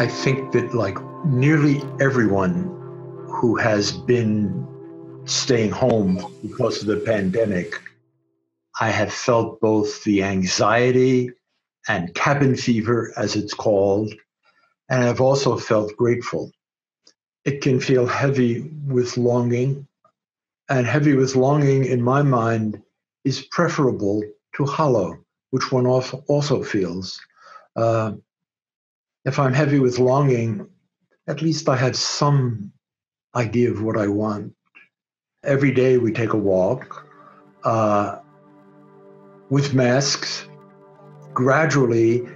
I think that like nearly everyone who has been staying home because of the pandemic, I have felt both the anxiety and cabin fever, as it's called, and I've also felt grateful. It can feel heavy with longing, and heavy with longing in my mind is preferable to hollow, which one also feels. If I'm heavy with longing, at least I have some idea of what I want. Every day we take a walk with masks. Gradually,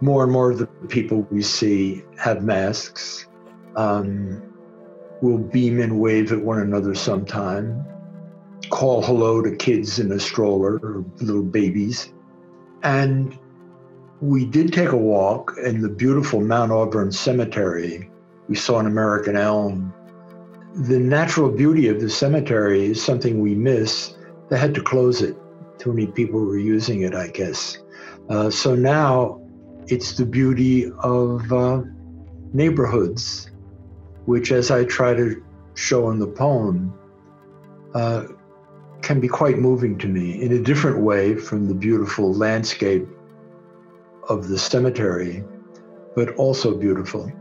more and more of the people we see have masks. We'll beam and wave at one another sometime, call hello to kids in a stroller or little babies. And we did take a walk in the beautiful Mount Auburn Cemetery. We saw an American elm. The natural beauty of the cemetery is something we miss. They had to close it. Too many people were using it, I guess. So now it's the beauty of neighborhoods, which, as I try to show in the poem, can be quite moving to me in a different way from the beautiful landscape of the cemetery, but also beautiful.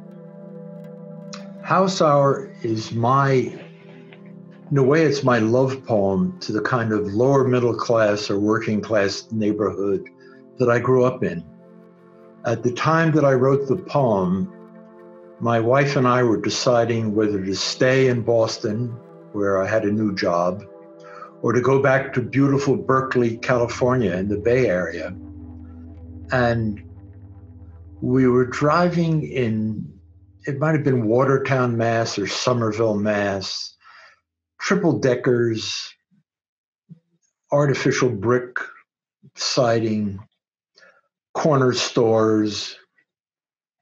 House Hour is in a way, it's my love poem to the kind of lower middle class or working class neighborhood that I grew up in. At the time that I wrote the poem, my wife and I were deciding whether to stay in Boston, where I had a new job, or to go back to beautiful Berkeley, California in the Bay Area. And we were driving in, it might have been Watertown, Mass. or Somerville, Mass. Triple deckers, artificial brick siding, corner stores.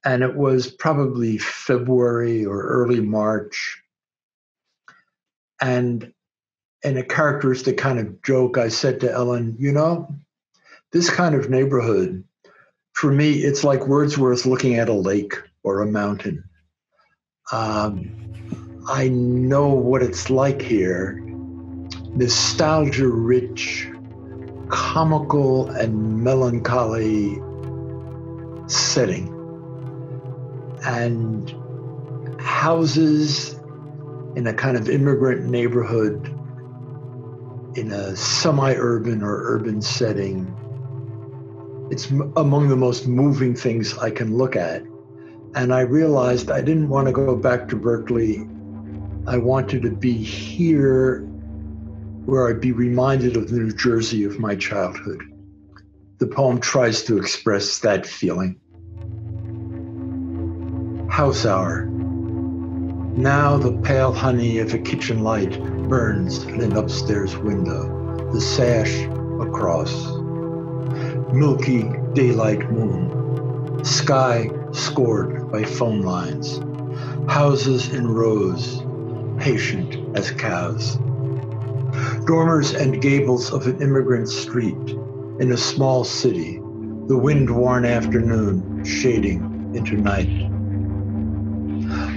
And it was probably February or early March. And in a characteristic kind of joke, I said to Ellen, you know, this kind of neighborhood, for me, it's like Wordsworth looking at a lake or a mountain. I know what it's like here, nostalgia-rich, comical and melancholy setting. And houses in a kind of immigrant neighborhood, in a semi-urban or urban setting, it's among the most moving things I can look at. And I realized I didn't want to go back to Berkeley. I wanted to be here where I'd be reminded of the New Jersey of my childhood. The poem tries to express that feeling. House Hour. Now the pale honey of a kitchen light burns in an upstairs window, the sash across. Milky daylight moon, sky scored by phone lines, houses in rows, patient as cows. Dormers and gables of an immigrant street in a small city, the wind-worn afternoon shading into night.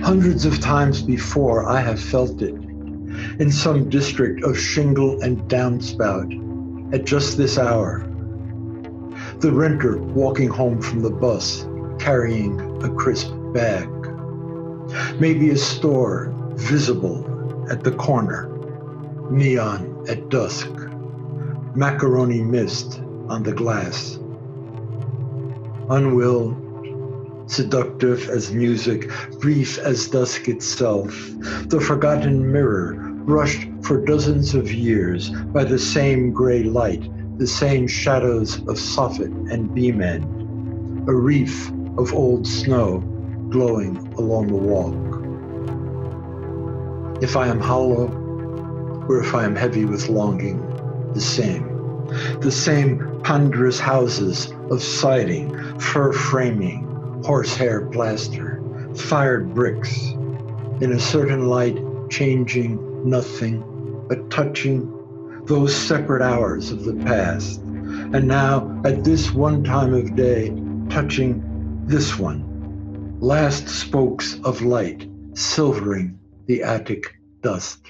Hundreds of times before I have felt it, in some district of shingle and downspout, at just this hour. The renter walking home from the bus, carrying a crisp bag. Maybe a store visible at the corner, neon at dusk, macaroni mist on the glass. Unwilled, seductive as music, brief as dusk itself, the forgotten mirror brushed for dozens of years by the same gray light, the same shadows of soffit and beam end, a reef of old snow glowing along the walk. If I am hollow, or if I am heavy with longing, the same ponderous houses of siding, fur framing, horsehair plaster, fired bricks, in a certain light changing nothing but touching those separate hours of the past, and now at this one time of day touching this one, last spokes of light silvering the attic dust.